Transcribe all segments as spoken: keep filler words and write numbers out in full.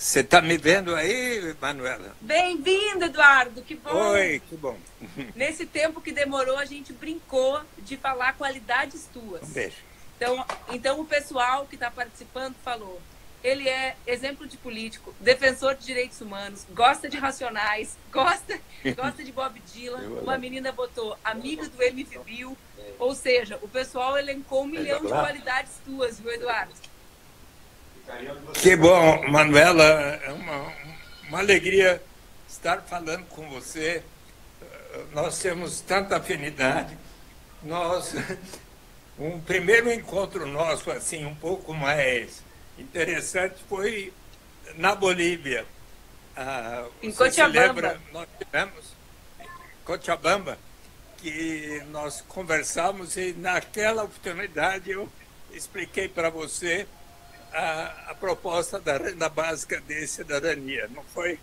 Você está me vendo aí, Manuela? Bem-vindo, Eduardo, que bom! Oi, que bom! Nesse tempo que demorou, a gente brincou de falar qualidades tuas. Um beijo. Então, então o pessoal que está participando falou, ele é exemplo de político, defensor de direitos humanos, gosta de Racionais, gosta, gosta de Bob Dylan, uma menina botou amiga do M F Bio, ou seja, o pessoal elencou um milhão de qualidades tuas, viu, Eduardo? Que bom, Manuela, é uma, uma alegria estar falando com você. Nós temos tanta afinidade. Nós, um primeiro encontro nosso, assim, um pouco mais interessante, foi na Bolívia. Ah, em Cochabamba. Lembra, nós tivemos em Cochabamba, que nós conversamos e naquela oportunidade eu expliquei para você A, a proposta da renda básica de cidadania, não foi?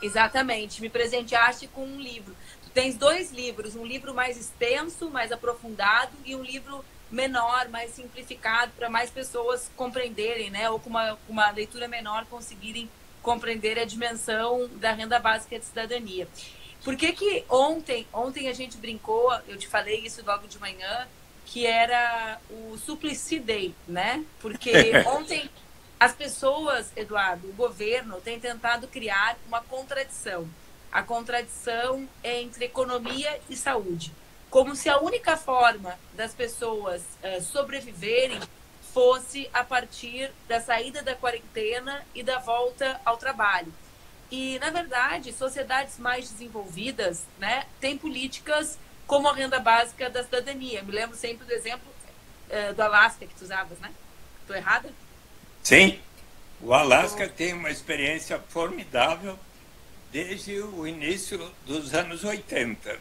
Exatamente, me presenteaste com um livro. Tu tens dois livros, um livro mais extenso, mais aprofundado, e um livro menor, mais simplificado, para mais pessoas compreenderem, né? Ou com uma, uma leitura menor conseguirem compreender a dimensão da renda básica de cidadania. Por que que ontem, ontem a gente brincou, eu te falei isso logo de manhã, que era o Suplicy Day, né? Porque ontem as pessoas, Eduardo, o governo tem tentado criar uma contradição. A contradição é entre economia e saúde. Como se a única forma das pessoas uh, sobreviverem fosse a partir da saída da quarentena e da volta ao trabalho. E, na verdade, sociedades mais desenvolvidas, né, têm políticas como a renda básica da cidadania. Me lembro sempre do exemplo uh, do Alasca que tu usavas, né? Estou errada? Sim. O Alasca então tem uma experiência formidável desde o início dos anos oitenta.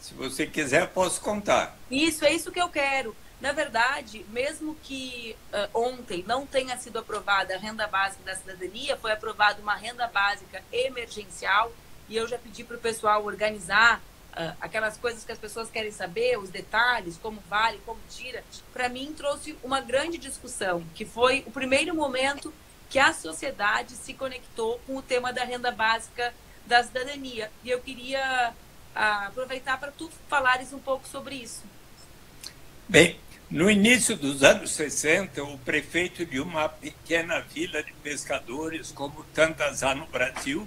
Se você quiser, posso contar. Isso, é isso que eu quero. Na verdade, mesmo que uh, ontem não tenha sido aprovada a renda básica da cidadania, foi aprovada uma renda básica emergencial, e eu já pedi para o pessoal organizar aquelas coisas que as pessoas querem saber, os detalhes, como vale, como tira. Para mim, trouxe uma grande discussão, que foi o primeiro momento que a sociedade se conectou com o tema da renda básica da cidadania. E eu queria aproveitar para tu falares um pouco sobre isso. Bem, no início dos anos sessenta, o prefeito de uma pequena vila de pescadores, como tantas há no Brasil,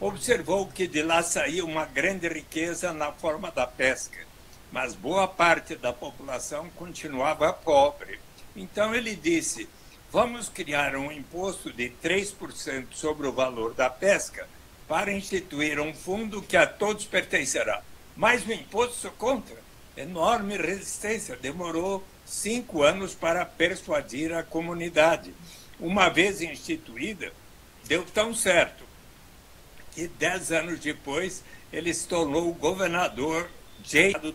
observou que de lá saía uma grande riqueza na forma da pesca, mas boa parte da população continuava pobre. Então ele disse, vamos criar um imposto de três por cento sobre o valor da pesca para instituir um fundo que a todos pertencerá. Mas o imposto contra, enorme resistência, demorou cinco anos para persuadir a comunidade. Uma vez instituída, deu tão certo e dez anos depois ele se tornou o governador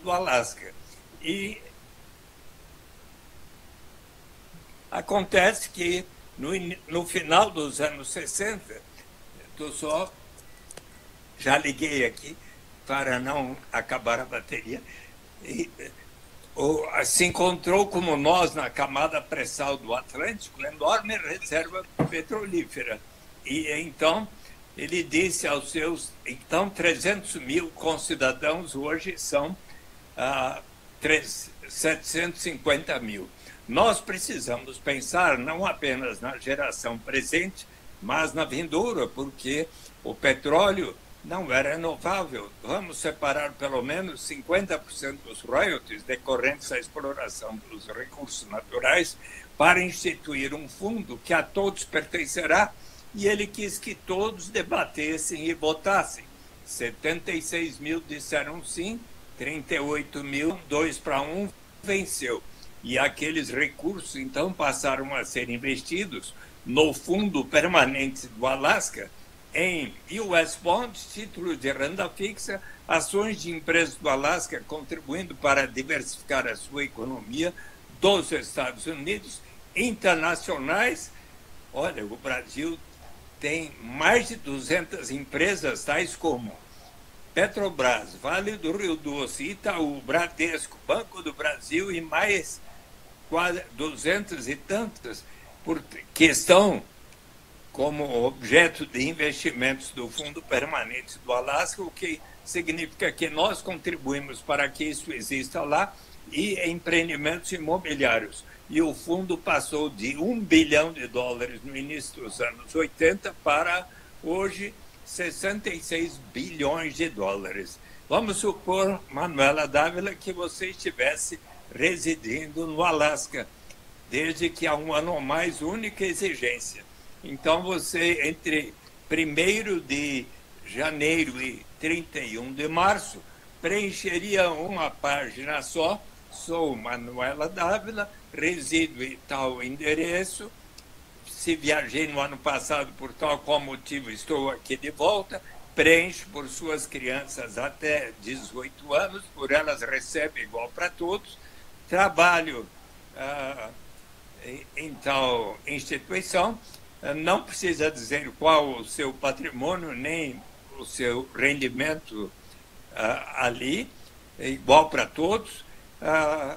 do Alasca. E acontece que no, no final dos anos sessenta, estou só, já liguei aqui para não acabar a bateria, e, ou, se encontrou como nós na camada pré-sal do Atlântico, enorme reserva petrolífera. E então ele disse aos seus, então, trezentos mil concidadãos, hoje são ah, setecentos e cinquenta mil. Nós precisamos pensar não apenas na geração presente, mas na vindoura, porque o petróleo não é renovável. Vamos separar pelo menos cinquenta por cento dos royalties decorrentes da exploração dos recursos naturais para instituir um fundo que a todos pertencerá. E ele quis que todos debatessem e votassem. setenta e seis mil disseram sim, trinta e oito mil, dois para um, venceu. E aqueles recursos, então, passaram a ser investidos no Fundo Permanente do Alasca, em U S Bonds, títulos de renda fixa, ações de empresas do Alasca, contribuindo para diversificar a sua economia dos Estados Unidos, internacionais. Olha, o Brasil tem mais de duzentas empresas, tais como Petrobras, Vale do Rio Doce, Itaú, Bradesco, Banco do Brasil e mais quase duzentas e tantas, que estão como objeto de investimentos do Fundo Permanente do Alasca, o que significa que nós contribuímos para que isso exista lá, e empreendimentos imobiliários. E o fundo passou de um bilhão de dólares no início dos anos oitenta para, hoje, sessenta e seis bilhões de dólares. Vamos supor, Manuela Dávila, que você estivesse residindo no Alasca, desde que há um ano ou mais, única exigência. Então, você, entre primeiro de janeiro e trinta e um de março, preencheria uma página só, sou Manuela Dávila, resido em tal endereço, se viajei no ano passado por tal qual motivo estou aqui de volta, preencho por suas crianças até dezoito anos, por elas recebe igual para todos, trabalho ah, em, em tal instituição, não precisa dizer qual o seu patrimônio, nem o seu rendimento ah, ali, é igual para todos. Ah,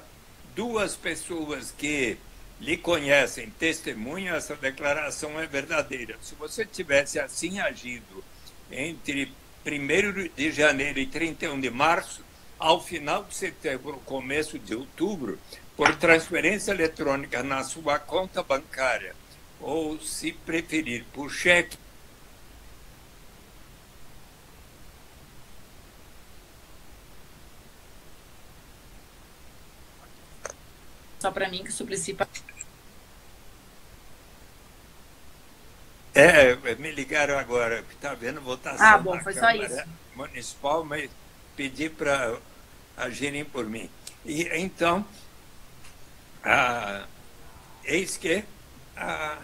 duas pessoas que lhe conhecem, testemunham, essa declaração é verdadeira. Se você tivesse assim agido entre primeiro de janeiro e trinta e um de março, ao final de setembro, começo de outubro, por transferência eletrônica na sua conta bancária, ou, se preferir, por cheque, só para mim que Suplicy... É, me ligaram agora, que está vendo votação ah, bom, foi só isso. Municipal, mas pedi para agirem por mim. E então, ah, eis que, ah,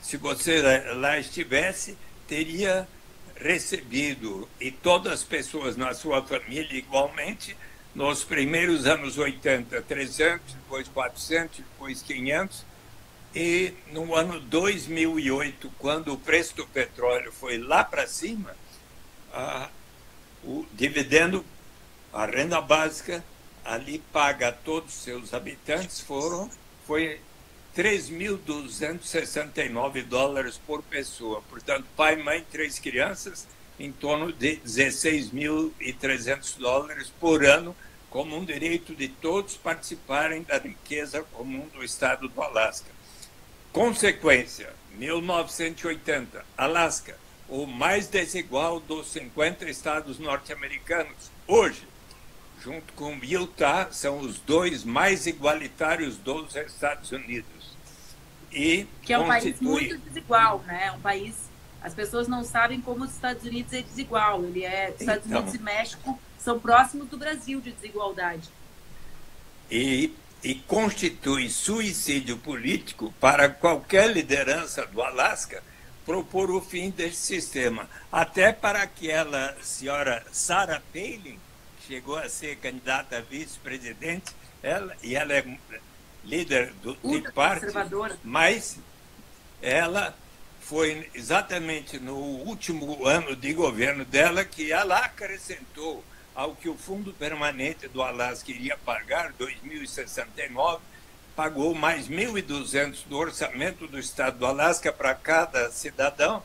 se você lá estivesse, teria recebido, e todas as pessoas na sua família igualmente, nos primeiros anos oitenta, trezentos, depois quatrocentos, depois quinhentos, e no ano dois mil e oito, quando o preço do petróleo foi lá para cima, a, o dividendo, a renda básica, ali paga a todos os seus habitantes, foram, foi três mil duzentos e sessenta e nove dólares por pessoa. Portanto, pai, mãe, três crianças, em torno de dezesseis mil e trezentos dólares por ano, como um direito de todos participarem da riqueza comum do estado do Alasca. Consequência, mil novecentos e oitenta, Alasca, o mais desigual dos cinquenta estados norte-americanos. Hoje, junto com Utah, são os dois mais igualitários dos Estados Unidos. E que é um constitui... país muito desigual, né? Um país... As pessoas não sabem como os Estados Unidos é desigual. Ele é, os Estados então, Unidos e México são próximos do Brasil de desigualdade. E, e constitui suicídio político para qualquer liderança do Alasca propor o fim desse sistema. Até para aquela senhora Sarah Palin, que chegou a ser candidata a vice-presidente, ela, e ela é líder do, de parte, mas ela... Foi exatamente no último ano de governo dela que ela acrescentou ao que o Fundo Permanente do Alasca iria pagar, dois mil e sessenta e nove, pagou mais mil e duzentos do orçamento do estado do Alasca para cada cidadão,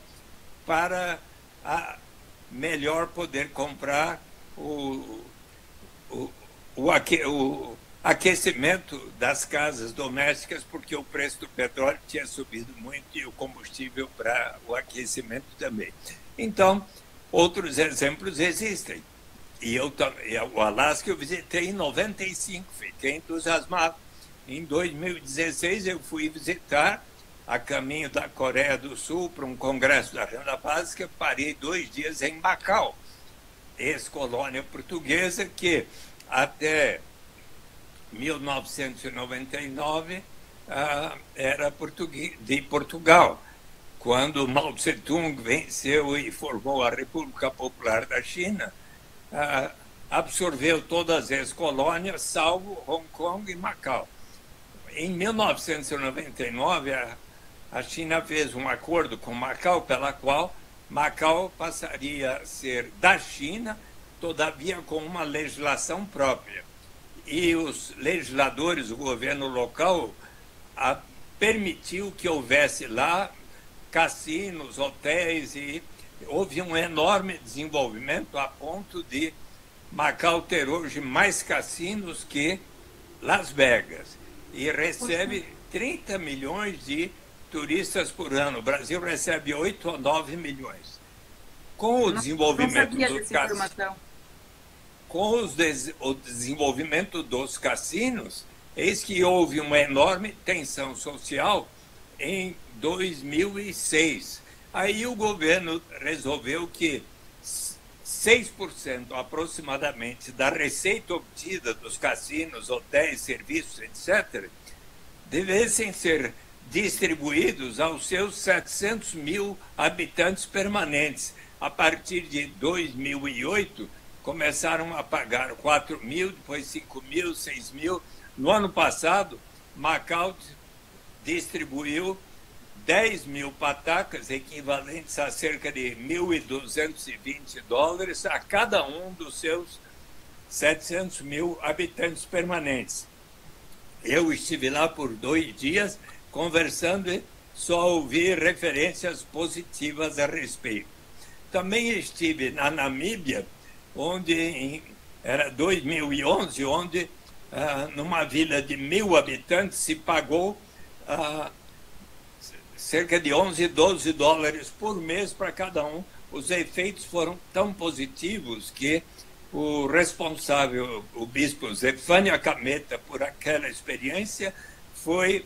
para a melhor poder comprar o, o, o, aque, o aquecimento das casas domésticas, porque o preço do petróleo tinha subido muito e o combustível para o aquecimento também. Então, outros exemplos existem. E eu, o Alasca eu visitei em noventa e cinco, fiquei entusiasmado. Em dois mil e dezesseis eu fui visitar a caminho da Coreia do Sul para um congresso da renda básica, parei dois dias em Macau, ex-colônia portuguesa, que até mil novecentos e noventa e nove ah, era português, de Portugal, quando Mao Tse-tung venceu e formou a República Popular da China, ah, absorveu todas as colônias, salvo Hong Kong e Macau. Em mil novecentos e noventa e nove, a, a China fez um acordo com Macau, pela qual Macau passaria a ser da China, todavia com uma legislação própria. E os legisladores, o governo local, a, permitiu que houvesse lá cassinos, hotéis, e houve um enorme desenvolvimento a ponto de Macau ter hoje mais cassinos que Las Vegas e recebe trinta milhões de turistas por ano. O Brasil recebe oito ou nove milhões. Com o desenvolvimento dos cassinos, com os des... o desenvolvimento dos cassinos, eis que houve uma enorme tensão social em dois mil e seis. Aí o governo resolveu que seis por cento aproximadamente da receita obtida dos cassinos, hotéis, serviços, etcétera, devessem ser distribuídos aos seus setecentos mil habitantes permanentes. A partir de dois mil e oito, começaram a pagar quatro mil, depois cinco mil, seis mil. No ano passado, Macau distribuiu dez mil patacas, equivalentes a cerca de mil duzentos e vinte dólares, a cada um dos seus setecentos mil habitantes permanentes. Eu estive lá por dois dias conversando e só ouvi referências positivas a respeito. Também estive na Namíbia, onde era dois mil e onze, onde ah, numa vila de mil habitantes se pagou ah, cerca de onze, doze dólares por mês para cada um. Os efeitos foram tão positivos que o responsável, o bispo Zefania Cameta, por aquela experiência, foi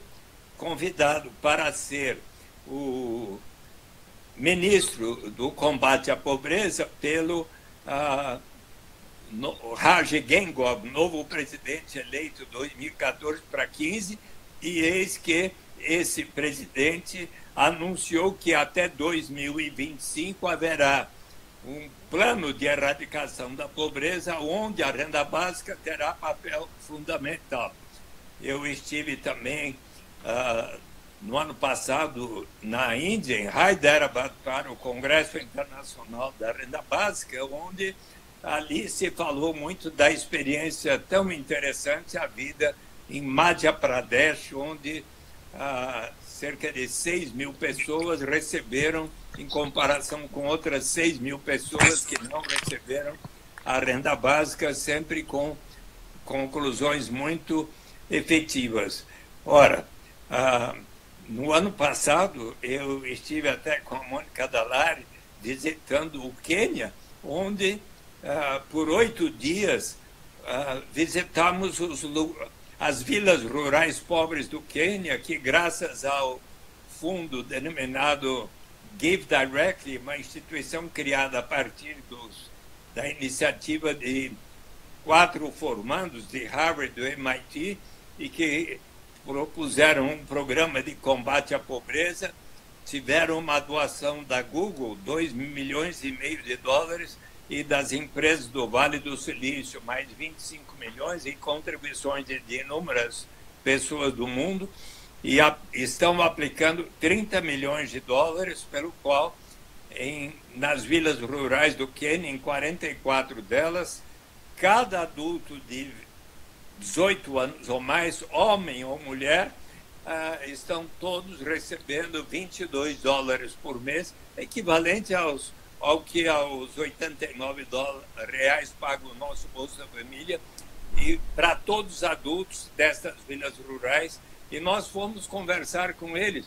convidado para ser o ministro do combate à pobreza pelo ah, no, Haji Gengob, novo presidente eleito dois mil e quatorze para quinze, e eis que esse presidente anunciou que até dois mil e vinte e cinco haverá um plano de erradicação da pobreza, onde a renda básica terá papel fundamental. Eu estive também, ah, no ano passado, na Índia, em Hyderabad, para o Congresso Internacional da Renda Básica, onde ali se falou muito da experiência tão interessante, a vida em Madhya Pradesh, onde ah, cerca de seis mil pessoas receberam, em comparação com outras seis mil pessoas que não receberam a renda básica, sempre com conclusões muito efetivas. Ora, ah, no ano passado eu estive até com a Mônica Dalari visitando o Quênia, onde ah, por oito dias ah, visitamos os lugares, as vilas rurais pobres do Quênia, que graças ao fundo denominado Give Directly, uma instituição criada a partir dos, da iniciativa de quatro formandos de Harvard e do M I T, e que propuseram um programa de combate à pobreza, tiveram uma doação da Google, dois milhões e meio de dólares, e das empresas do Vale do Silício, mais vinte e cinco milhões, e contribuições de, de inúmeras pessoas do mundo, e a, estão aplicando trinta milhões de dólares, pelo qual, em, nas vilas rurais do Quênia, em quarenta e quatro delas, cada adulto de dezoito anos ou mais, homem ou mulher, ah, estão todos recebendo vinte e dois dólares por mês, equivalente aos ao que aos oitenta e nove reais paga o nosso Bolsa Família, e para todos os adultos destas vilas rurais. E nós fomos conversar com eles.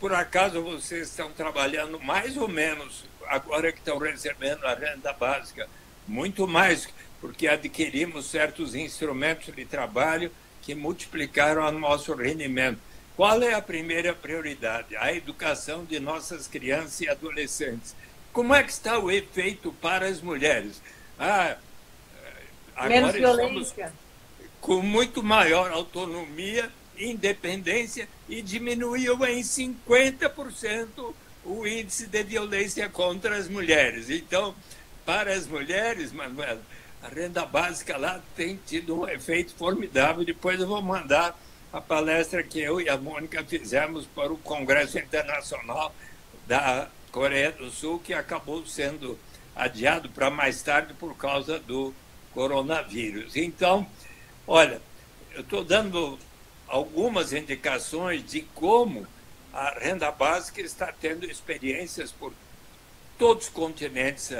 Por acaso vocês estão trabalhando mais ou menos, agora que estão recebendo a renda básica? Muito mais, porque adquirimos certos instrumentos de trabalho que multiplicaram o nosso rendimento. Qual é a primeira prioridade? A educação de nossas crianças e adolescentes. Como é que está o efeito para as mulheres? Ah, agora estamos com muito maior autonomia, independência, e diminuiu em cinquenta por cento o índice de violência contra as mulheres. Então, para as mulheres, Manuela, a renda básica lá tem tido um efeito formidável. Depois eu vou mandar a palestra que eu e a Mônica fizemos para o Congresso Internacional da Coreia do Sul, que acabou sendo adiado para mais tarde por causa do coronavírus. Então, olha, eu estou dando algumas indicações de como a renda básica está tendo experiências por todos os continentes.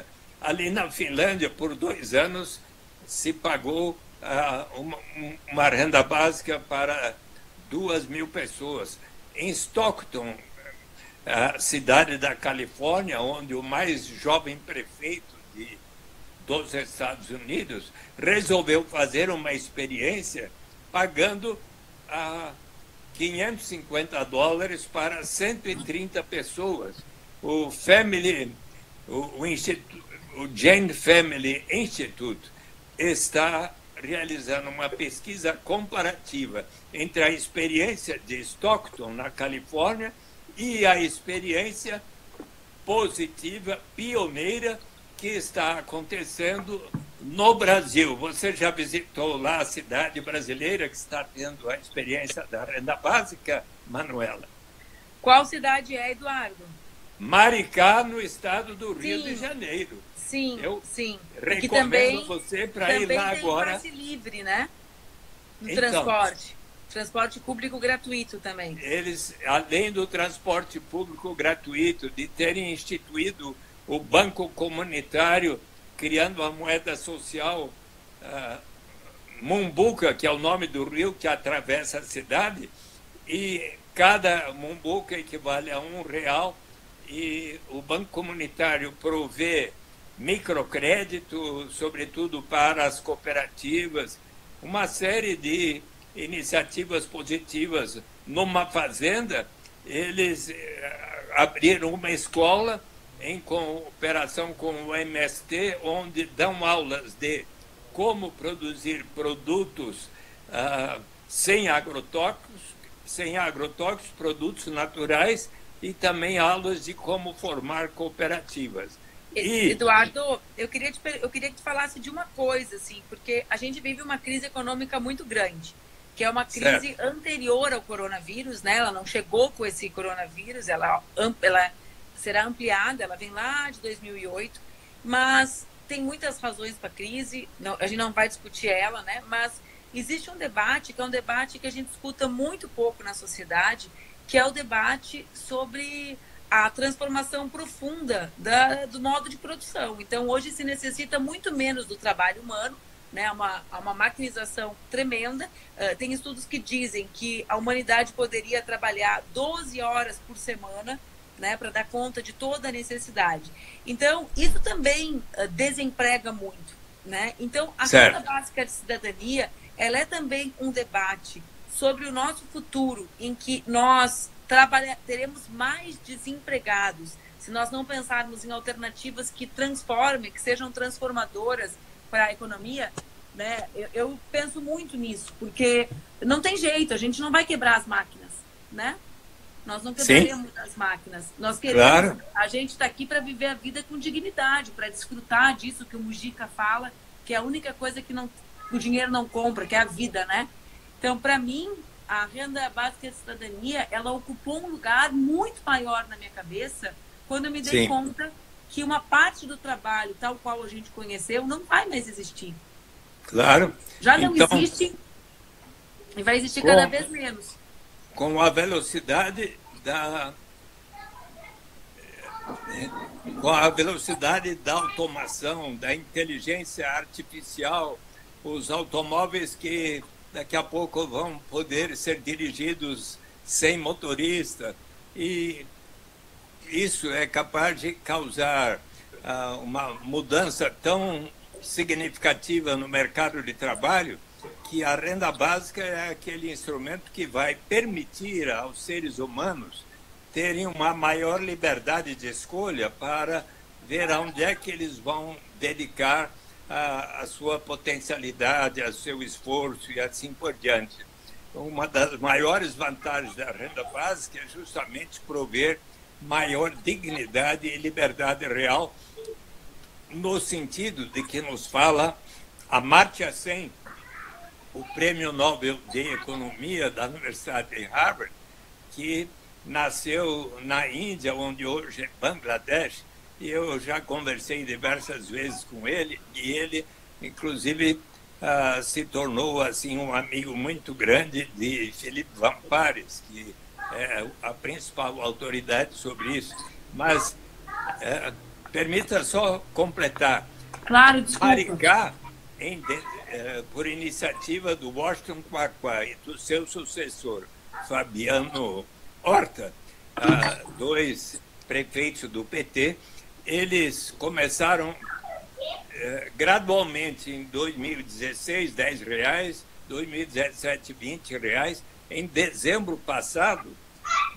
Ali na Finlândia, por dois anos, se pagou uh, uma, uma renda básica para duas mil pessoas. Em Stockton, a cidade da Califórnia, onde o mais jovem prefeito de, dos Estados Unidos resolveu fazer uma experiência pagando a quinhentos e cinquenta dólares para cento e trinta pessoas. O Family, o, o, instituto, o Jane Family Institute está realizando uma pesquisa comparativa entre a experiência de Stockton, na Califórnia, e a experiência positiva, pioneira, que está acontecendo no Brasil. Você já visitou lá a cidade brasileira que está tendo a experiência da renda básica, Manuela? Qual cidade é, Eduardo? Maricá, no estado do Rio de Janeiro. Sim, eu sim. recomendo também, você para ir lá agora. Também tem passe livre, né? No então, transporte. Transporte público gratuito também. Eles, além do transporte público gratuito, de terem instituído o banco comunitário, criando a moeda social uh, Mumbuca, que é o nome do rio que atravessa a cidade, e cada Mumbuca equivale a um real, e o banco comunitário provê microcrédito, sobretudo para as cooperativas, uma série de iniciativas positivas. Numa fazenda, eles abriram uma escola em cooperação com o M S T, onde dão aulas de como produzir produtos ah, sem agrotóxicos, sem agrotóxicos, produtos naturais, e também aulas de como formar cooperativas. E... Eduardo, eu queria, te, eu queria que tu falasse de uma coisa, assim, porque a gente vive uma crise econômica muito grande, que é uma crise certo. anterior ao coronavírus, né? Ela não chegou com esse coronavírus, ela, ela será ampliada, ela vem lá de dois mil e oito, mas tem muitas razões para a crise, não, a gente não vai discutir ela, né? Mas existe um debate, que é um debate que a gente escuta muito pouco na sociedade, que é o debate sobre a transformação profunda da, do modo de produção. Então, hoje se necessita muito menos do trabalho humano, né, uma, uma maquinização tremenda. Uh, tem estudos que dizem que a humanidade poderia trabalhar doze horas por semana, né, para dar conta de toda a necessidade. Então, isso também uh, desemprega muito, né? Então, a renda básica de cidadania, ela é também um debate sobre o nosso futuro, em que nós teremos mais desempregados, se nós não pensarmos em alternativas que transformem, que sejam transformadoras para a economia, né? Eu, eu penso muito nisso, porque não tem jeito, a gente não vai quebrar as máquinas, né? Nós não quebraremos Sim. as máquinas. Nós queremos, claro. A gente está aqui para viver a vida com dignidade, para desfrutar disso que o Mujica fala, que é a única coisa que não, o dinheiro não compra, que é a vida, né? Então, para mim, a renda básica de cidadania, ela ocupou um lugar muito maior na minha cabeça quando eu me dei Sim. conta que uma parte do trabalho, tal qual a gente conheceu, não vai mais existir. Claro. Já não então, existe e vai existir com, cada vez menos. Com a velocidade da... Com a velocidade da automação, da inteligência artificial, os automóveis que daqui a pouco vão poder ser dirigidos sem motorista, e... isso é capaz de causar uh, uma mudança tão significativa no mercado de trabalho que a renda básica é aquele instrumento que vai permitir aos seres humanos terem uma maior liberdade de escolha para ver aonde é que eles vão dedicar a, a sua potencialidade, a seu esforço e assim por diante. Uma das maiores vantagens da renda básica é justamente prover maior dignidade e liberdade real, no sentido de que nos fala Amartya Sen, o prêmio Nobel de Economia da Universidade de Harvard, que nasceu na Índia, onde hoje é Bangladesh, e eu já conversei diversas vezes com ele, e ele, inclusive, uh, se tornou assim um amigo muito grande de Philip Van Pares, que é, a principal autoridade sobre isso. Mas é, permita só completar. Claro, desculpa. Maricá, em, é, por iniciativa do Washington Quaquá e do seu sucessor, Fabiano Horta, ah, dois prefeitos do P T, eles começaram eh, gradualmente em dois mil e dezesseis, dez reais, dois mil e dezessete, vinte reais. Em dezembro passado,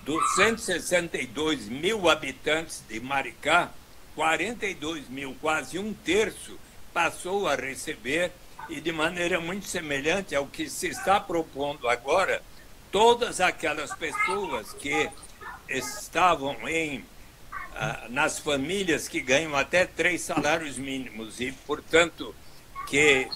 dos cento e sessenta e dois mil habitantes de Maricá, quarenta e dois mil, quase um terço, passou a receber, e de maneira muito semelhante ao que se está propondo agora, todas aquelas pessoas que estavam em nas famílias que ganham até três salários mínimos e, portanto, que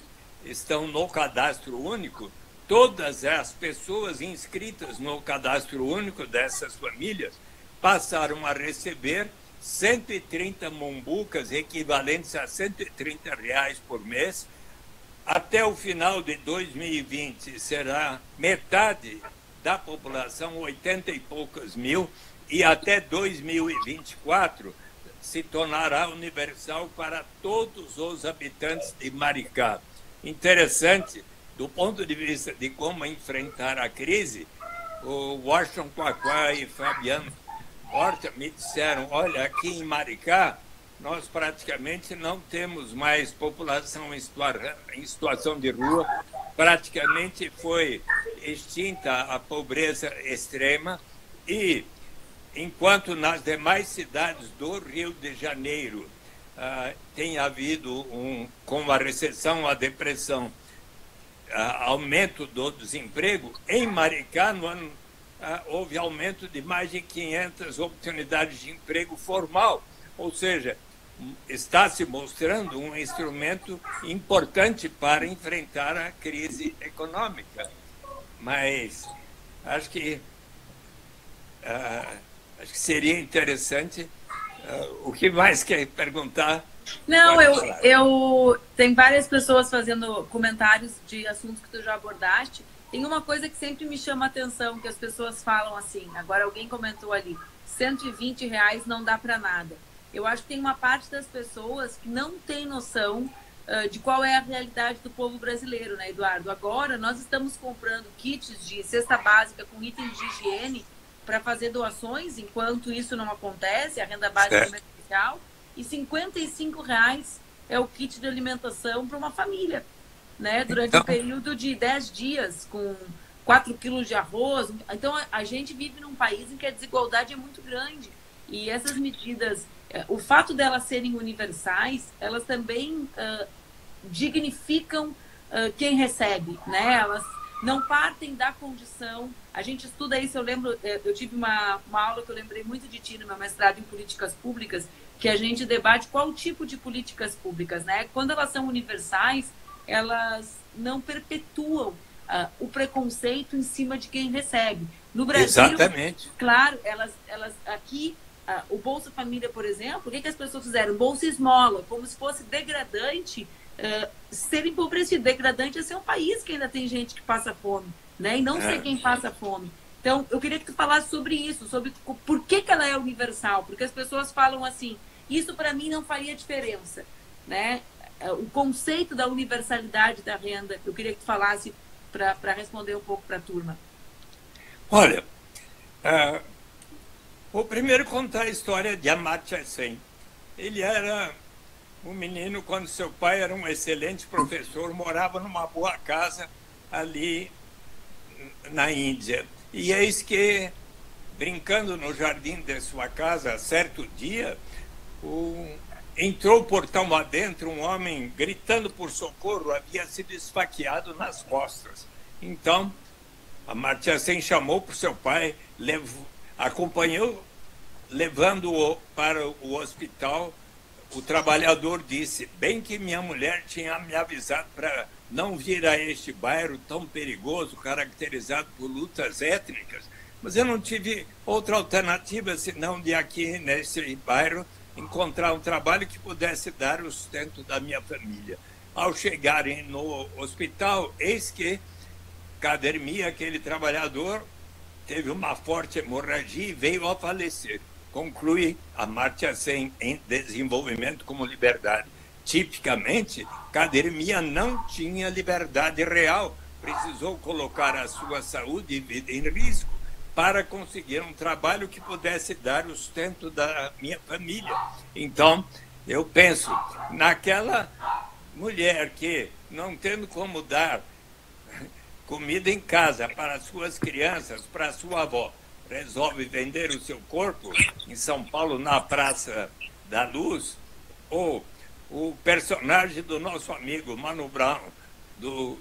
estão no cadastro único, todas as pessoas inscritas no cadastro único dessas famílias passaram a receber cento e trinta mumbucas, equivalentes a cento e trinta reais por mês. Até o final de dois mil e vinte será metade da população, oitenta e poucos mil, e até dois mil e vinte e quatro se tornará universal para todos os habitantes de Maricá. Interessante, do ponto de vista de como enfrentar a crise, o Washington Quaquá e Fabiano Horta me disseram, olha, aqui em Maricá nós praticamente não temos mais população em situação de rua, praticamente foi extinta a pobreza extrema e... Enquanto nas demais cidades do Rio de Janeiro ah, tem havido, um, com a recessão, a depressão, ah, aumento do desemprego, em Maricá no ano, ah, houve aumento de mais de quinhentas oportunidades de emprego formal. Ou seja, está se mostrando um instrumento importante para enfrentar a crise econômica. Mas acho que... Ah, acho que seria interessante. Uh, o que mais quer perguntar? Não, eu, eu... Tem várias pessoas fazendo comentários de assuntos que tu já abordaste. Tem uma coisa que sempre me chama a atenção, que as pessoas falam assim, agora alguém comentou ali, cento e vinte reais não dá para nada. Eu acho que tem uma parte das pessoas que não tem noção uh, de qual é a realidade do povo brasileiro, né, Eduardo? Agora, nós estamos comprando kits de cesta básica com itens de higiene para fazer doações, enquanto isso não acontece, a renda básica comercial, e cinquenta e cinco reais é o kit de alimentação para uma família, né? Durante então... um período de dez dias, com quatro quilos de arroz. Então, a gente vive num país em que a desigualdade é muito grande, e essas medidas, o fato delas serem universais, elas também uh, dignificam uh, quem recebe, né? Elas não partem da condição. A gente estuda isso, eu lembro, eu tive uma, uma aula que eu lembrei muito de ti no meu mestrado em políticas públicas, que a gente debate qual tipo de políticas públicas, né? Quando elas são universais, elas não perpetuam uh, o preconceito em cima de quem recebe. No Brasil, exatamente. Claro, elas, elas aqui, uh, o Bolsa Família, por exemplo, o que, que as pessoas fizeram? Bolsa esmola, como se fosse degradante. Uh, ser empobrecido, degradante é ser um país que ainda tem gente que passa fome, né? E não ser quem passa fome. Então, eu queria que tu falasse sobre isso, sobre por que, que ela é universal, porque as pessoas falam assim, isso para mim não faria diferença, né? O conceito da universalidade da renda, eu queria que tu falasse para responder um pouco para a turma. Olha, uh, vou primeiro contar a história de Amartya Sen. Ele era... O menino, quando seu pai era um excelente professor, morava numa boa casa ali na Índia. E eis que, brincando no jardim de sua casa, certo dia, o... entrou o portão adentro um homem gritando por socorro, havia sido esfaqueado nas costas. Então, Amartya Sen chamou para o seu pai, lev... acompanhou, levando-o para o hospital. O trabalhador disse, bem que minha mulher tinha me avisado para não vir a este bairro tão perigoso, caracterizado por lutas étnicas, mas eu não tive outra alternativa senão de aqui nesse bairro encontrar um trabalho que pudesse dar o sustento da minha família. Ao chegarem no hospital, eis que a academia, aquele trabalhador, teve uma forte hemorragia e veio a falecer. Conclui Amartya Sen em Desenvolvimento como Liberdade. Tipicamente, Cadermia não tinha liberdade real, precisou colocar a sua saúde e vida em risco para conseguir um trabalho que pudesse dar o sustento da minha família. Então, eu penso naquela mulher que, não tendo como dar comida em casa para suas crianças, para sua avó, resolve vender o seu corpo em São Paulo, na Praça da Luz, ou o personagem do nosso amigo Mano Brown, do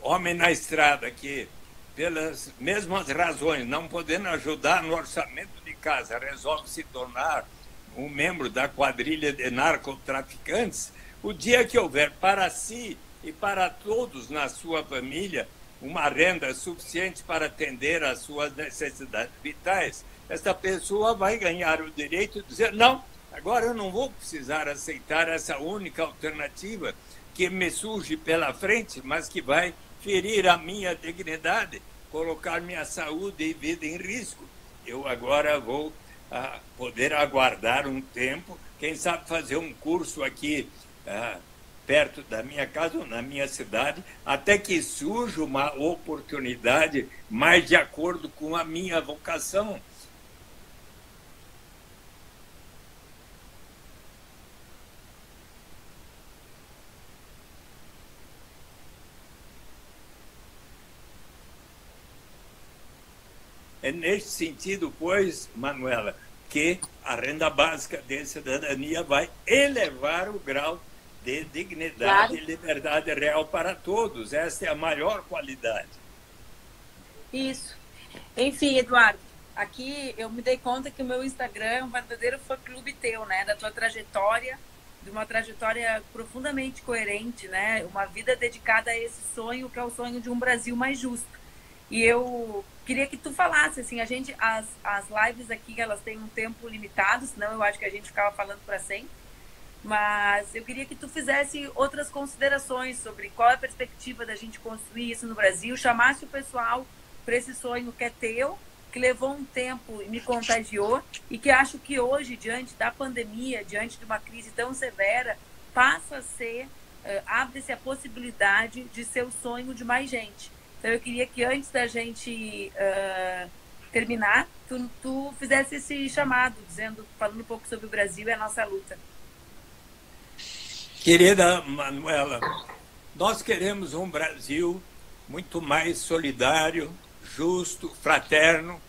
Homem na Estrada, que, pelas mesmas razões, não podendo ajudar no orçamento de casa, resolve se tornar um membro da quadrilha de narcotraficantes. O dia que houver para si e para todos na sua família uma renda suficiente para atender às suas necessidades vitais, essa pessoa vai ganhar o direito de dizer: não, agora eu não vou precisar aceitar essa única alternativa que me surge pela frente, mas que vai ferir a minha dignidade, colocar minha saúde e vida em risco. Eu agora vou ah, poder aguardar um tempo, quem sabe fazer um curso aqui ah, perto da minha casa ou na minha cidade, até que surja uma oportunidade mais de acordo com a minha vocação. É neste sentido, pois, Manuela, que a renda básica de cidadania vai elevar o grau de dignidade, claro, e liberdade real para todos. Essa é a maior qualidade. Isso. Enfim, Eduardo, aqui eu me dei conta que o meu Instagram é um verdadeiro fã-clube teu, né? Da tua trajetória, de uma trajetória profundamente coerente, né? Uma vida dedicada a esse sonho, que é o sonho de um Brasil mais justo. E eu queria que tu falasse, assim, a gente, as, as lives aqui, elas têm um tempo limitado, senão eu acho que a gente ficava falando para sempre, mas eu queria que tu fizesse outras considerações sobre qual é a perspectiva da gente construir isso no Brasil, chamasse o pessoal para esse sonho que é teu, que levou um tempo e me contagiou, e que acho que hoje, diante da pandemia, diante de uma crise tão severa, passa a ser, uh, abre-se a possibilidade de ser o sonho de mais gente. Então, eu queria que antes da gente uh, terminar, tu, tu fizesse esse chamado, dizendo, falando um pouco sobre o Brasil e a nossa luta. Querida Manuela, nós queremos um Brasil muito mais solidário, justo, fraterno,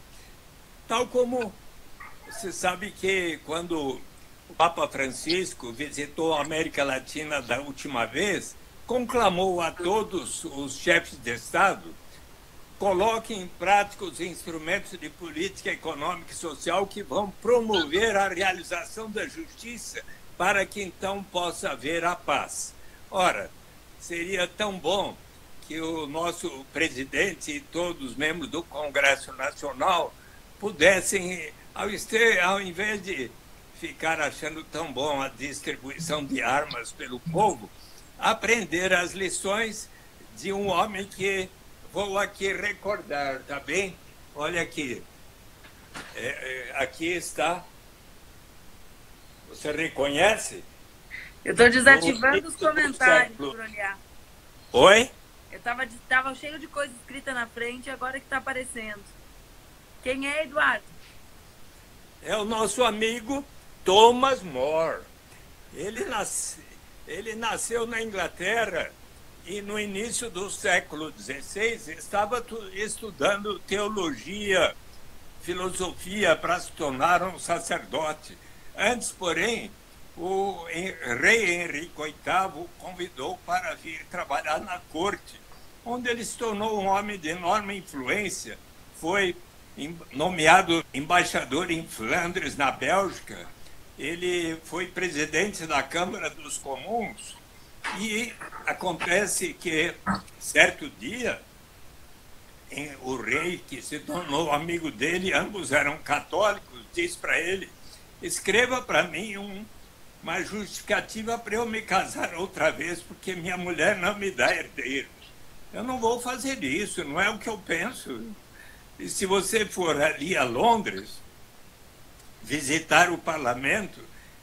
tal como você sabe que quando o Papa Francisco visitou a América Latina da última vez, conclamou a todos os chefes de Estado: coloquem em prática os instrumentos de política econômica e social que vão promover a realização da justiça, para que então possa haver a paz. Ora, seria tão bom que o nosso presidente e todos os membros do Congresso Nacional pudessem, ao, este, ao invés de ficar achando tão bom a distribuição de armas pelo povo, aprender as lições de um homem que vou aqui recordar, tá bem? Olha aqui, é, é, aqui está. Você reconhece? Eu estou desativando os comentários por olhar. Oi? Eu estava tava cheio de coisa escrita na frente, agora que está aparecendo. Quem é, Eduardo? É o nosso amigo Thomas More. Ele nasceu... Ele nasceu na Inglaterra e, no início do século dezesseis, estava estudando teologia, filosofia, para se tornar um sacerdote. Antes, porém, o rei Henrique oitavo o convidou para vir trabalhar na corte, onde ele se tornou um homem de enorme influência. Foi nomeado embaixador em Flandres, na Bélgica. Ele foi presidente da Câmara dos Comuns e acontece que, certo dia, em, o rei, que se tornou amigo dele, ambos eram católicos, disse para ele: escreva para mim um, uma justificativa para eu me casar outra vez, porque minha mulher não me dá herdeiros. Eu não vou fazer isso, não é o que eu penso. E se você for ali a Londres, visitar o parlamento,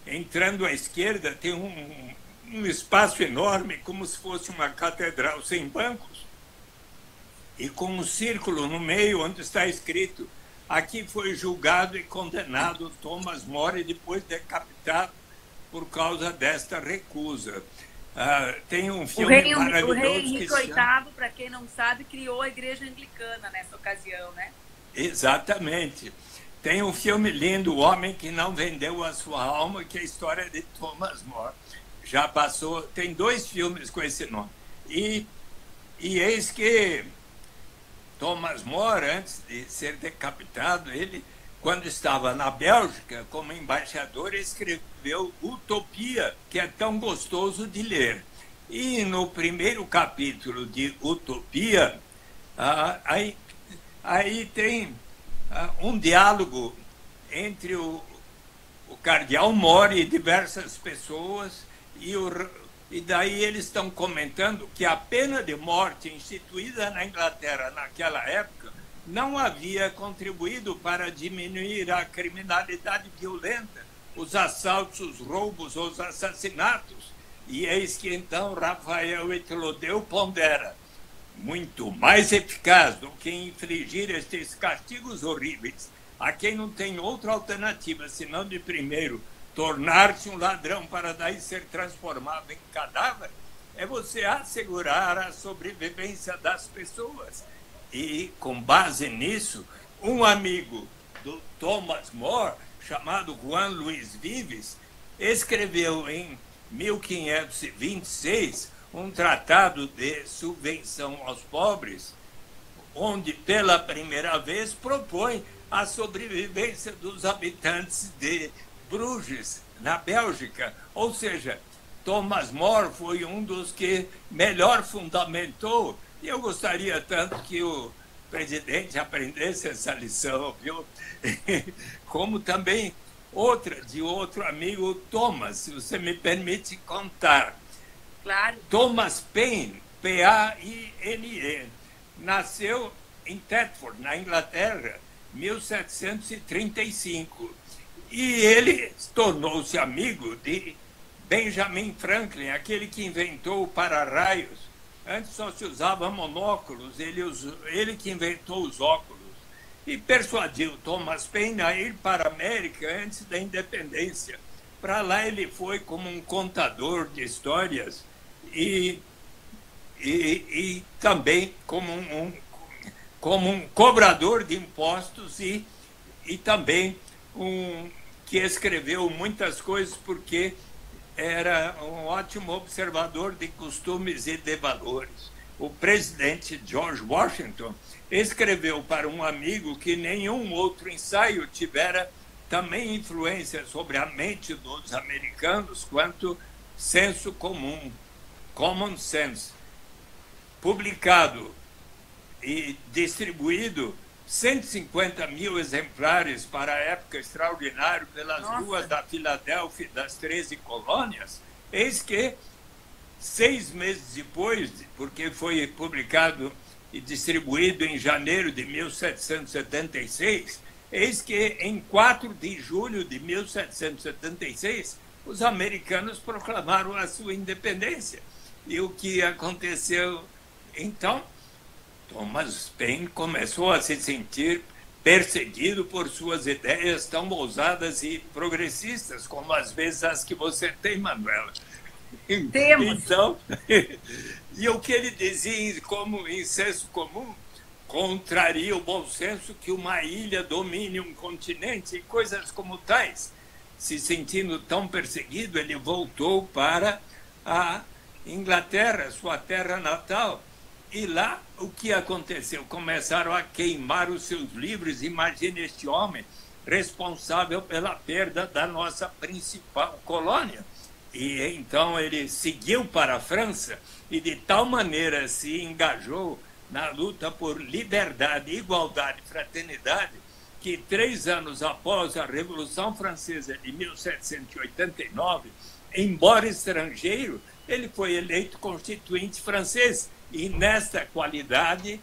entrando à esquerda tem um, um espaço enorme, como se fosse uma catedral sem bancos, e com um círculo no meio onde está escrito: aqui foi julgado e condenado Thomas More, depois decapitado por causa desta recusa. Ah, tem um filme o rei, maravilhoso. O rei Henrique oitavo, chama... para quem não sabe, criou a igreja anglicana nessa ocasião, né? Exatamente. Tem um filme lindo, O Homem que Não Vendeu a Sua Alma, que é a história de Thomas More. Já passou, tem dois filmes com esse nome. E, e eis que Thomas More, antes de ser decapitado, ele, quando estava na Bélgica, como embaixador, escreveu Utopia, que é tão gostoso de ler. E no primeiro capítulo de Utopia, ah, aí, aí tem... um diálogo entre o, o cardeal More e diversas pessoas, e, o, e daí eles estão comentando que a pena de morte instituída na Inglaterra naquela época não havia contribuído para diminuir a criminalidade violenta, os assaltos, os roubos, os assassinatos. E eis que então Rafael Etlodeu pondera: muito mais eficaz do que infligir estes castigos horríveis a quem não tem outra alternativa senão de primeiro tornar-se um ladrão para daí ser transformado em cadáver, é você assegurar a sobrevivência das pessoas. E, com base nisso, um amigo do Thomas More, chamado Juan Luiz Vives, escreveu em mil quinhentos e vinte e seis um tratado de subvenção aos pobres, onde pela primeira vez propõe a sobrevivência dos habitantes de Bruges, na Bélgica. Ou seja, Thomas More foi um dos que melhor fundamentou, e eu gostaria tanto que o presidente aprendesse essa lição, viu? Como também outra de outro amigo, Thomas, se você me permite contar. Claro. Thomas Paine, P A I N E, nasceu em Thetford, na Inglaterra, em mil setecentos e trinta e cinco. E ele tornou-se amigo de Benjamin Franklin, aquele que inventou o para-raios. Antes só se usava monóculos, ele, usou, ele que inventou os óculos. E persuadiu Thomas Paine a ir para a América antes da independência. Para lá ele foi como um contador de histórias, E, e, e também como um, como um cobrador de impostos, e, e também um que escreveu muitas coisas porque era um ótimo observador de costumes e de valores. O presidente George Washington escreveu para um amigo que nenhum outro ensaio tivera também influência sobre a mente dos americanos quanto senso comum, Common Sense, publicado e distribuído cento e cinquenta mil exemplares para a época extraordinária pelas Nossa. ruas da Filadélfia e das treze colônias, eis que, seis meses depois, porque foi publicado e distribuído em janeiro de mil setecentos e setenta e seis, eis que em quatro de julho de mil setecentos e setenta e seis, os americanos proclamaram a sua independência. E o que aconteceu então? Thomas Paine começou a se sentir perseguido por suas ideias tão ousadas e progressistas, como às vezes as que você tem, Manuela. Temos! Então, e o que ele dizia como em senso comum contraria o bom senso que uma ilha domine um continente e coisas como tais. Se sentindo tão perseguido, ele voltou para a Inglaterra, sua terra natal, e lá o que aconteceu? Começaram a queimar os seus livros. Imagine este homem responsável pela perda da nossa principal colônia. E então ele seguiu para a França e de tal maneira se engajou na luta por liberdade, igualdade e fraternidade, que três anos após a Revolução Francesa de mil setecentos e oitenta e nove, embora estrangeiro, ele foi eleito constituinte francês, e nesta qualidade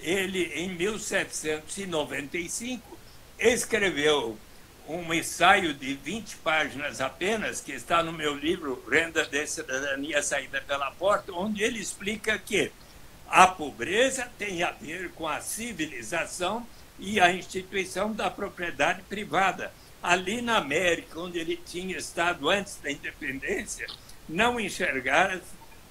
ele, em mil setecentos e noventa e cinco, escreveu um ensaio de vinte páginas apenas, que está no meu livro Renda de Cidadania, Saída pela Porta, onde ele explica que a pobreza tem a ver com a civilização e a instituição da propriedade privada. Ali na América, onde ele tinha estado antes da independência, não enxergaram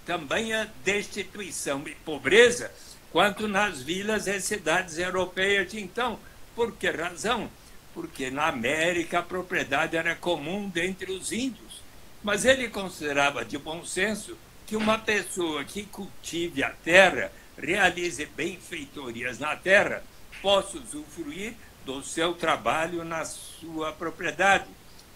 também a destituição e pobreza quanto nas vilas e cidades europeias de então. Por que razão? Porque na América a propriedade era comum dentre os índios. Mas ele considerava de bom senso que uma pessoa que cultive a terra, realize benfeitorias na terra, possa usufruir do seu trabalho na sua propriedade.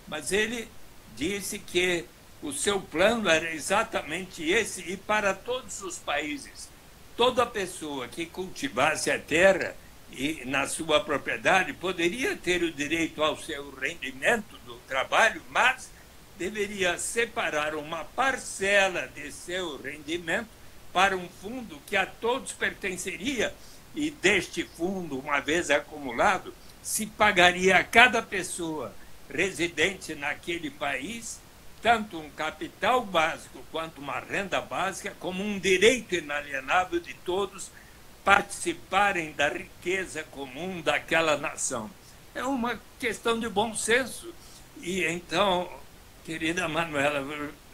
Mas ele disse que o seu plano era exatamente esse, e para todos os países, toda pessoa que cultivasse a terra e na sua propriedade poderia ter o direito ao seu rendimento do trabalho, mas deveria separar uma parcela de seu rendimento para um fundo que a todos pertenceria, e deste fundo, uma vez acumulado, se pagaria a cada pessoa residente naquele país tanto um capital básico quanto uma renda básica, como um direito inalienável de todos participarem da riqueza comum daquela nação. É uma questão de bom senso. E então, querida Manuela,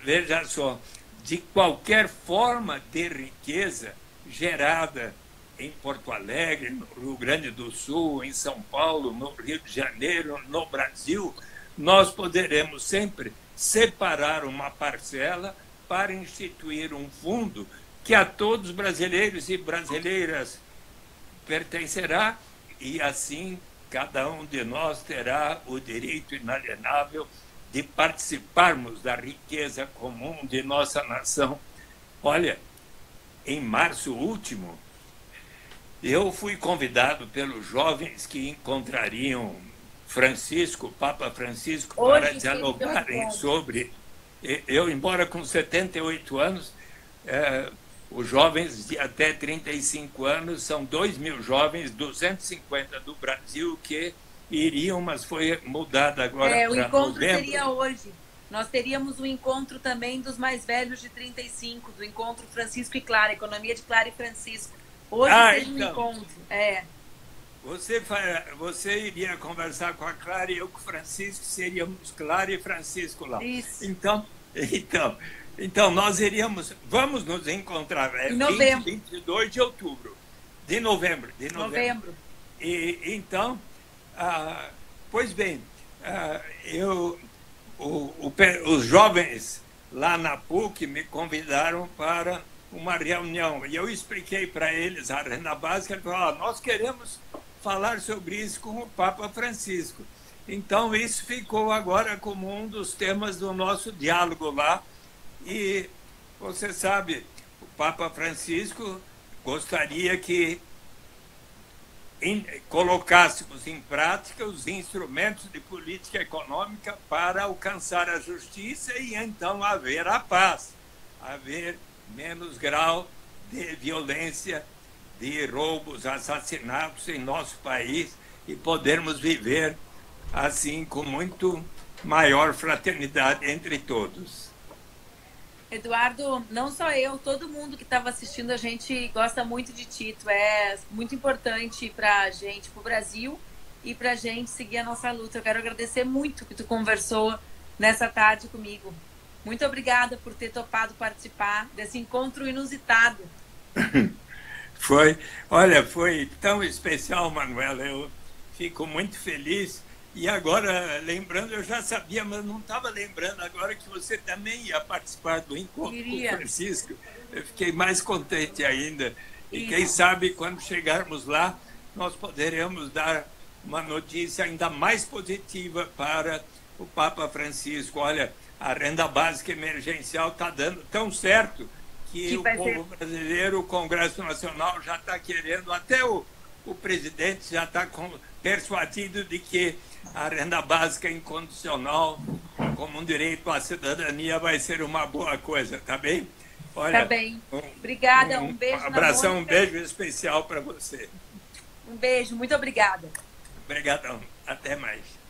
veja só, de qualquer forma de riqueza gerada em Porto Alegre, no Rio Grande do Sul, em São Paulo, no Rio de Janeiro, no Brasil, nós poderemos sempre separar uma parcela para instituir um fundo que a todos brasileiros e brasileiras pertencerá, e assim cada um de nós terá o direito inalienável de participarmos da riqueza comum de nossa nação. Olha, em março último, eu fui convidado pelos jovens que encontrariam Francisco, Papa Francisco, para hoje dialogarem sobre... Eu, embora com setenta e oito anos, é, os jovens de até trinta e cinco anos, são dois mil jovens, duzentos e cinquenta do Brasil, que iriam, mas foi mudada agora é, para novembro. O encontro seria hoje. Nós teríamos um encontro também dos mais velhos de trinta e cinco, do encontro Francisco e Clara, economia de Clara e Francisco. Hoje ah, seria então, um encontro. É. Você, você iria conversar com a Clara e eu com o Francisco, seríamos Clara e Francisco lá. Isso. Então, então, então nós iríamos, vamos nos encontrar é, em novembro. vinte e vinte e dois de outubro, de novembro. De novembro. novembro. E, então, ah, pois bem, ah, eu, o, o, os jovens lá na PUC me convidaram para uma reunião, e eu expliquei para eles a renda básica, que ah, nós queremos falar sobre isso com o Papa Francisco. Então, isso ficou agora como um dos temas do nosso diálogo lá. E, você sabe, o Papa Francisco gostaria que em, colocássemos em prática os instrumentos de política econômica para alcançar a justiça e, então, haver a paz, haver menos grau de violência, de roubos, assassinatos em nosso país, e podermos viver assim com muito maior fraternidade entre todos. Eduardo, não só eu, todo mundo que estava assistindo a gente gosta muito de ti, é muito importante para a gente, para o Brasil e para a gente seguir a nossa luta. Eu quero agradecer muito que tu conversou nessa tarde comigo. Muito obrigada por ter topado participar desse encontro inusitado. Foi, olha, foi tão especial, Manuela, eu fico muito feliz. E agora, lembrando, eu já sabia, mas não estava lembrando agora que você também ia participar do encontro Iria. com o Francisco. Eu fiquei mais contente ainda. E Iria. quem sabe, quando chegarmos lá, nós poderemos dar uma notícia ainda mais positiva para o Papa Francisco. Olha, a renda básica emergencial está dando tão certo que, que o povo ser... brasileiro, o Congresso Nacional já está querendo, até o, o presidente já está persuadido de que a renda básica incondicional, como um direito à cidadania, vai ser uma boa coisa, tá bem? Olha, tá bem. Um, obrigada, um, um beijo. Um abração, um beijo especial para você. Um beijo, muito obrigada. Obrigadão, até mais.